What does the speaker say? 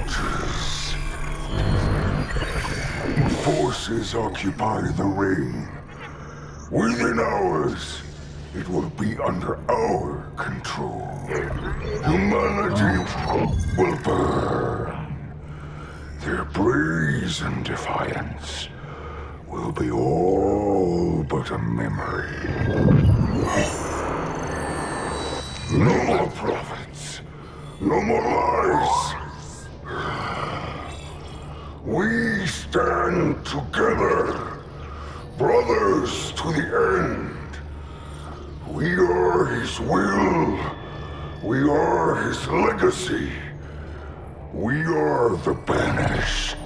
approaches. Forces occupy the ring. Within hours, it will be under our control. Humanity will burn. Their brazen defiance will be all but a memory. No more prophets, no more lies. We stand together, brothers to the end. We are his will, we are his legacy, we are the Banished.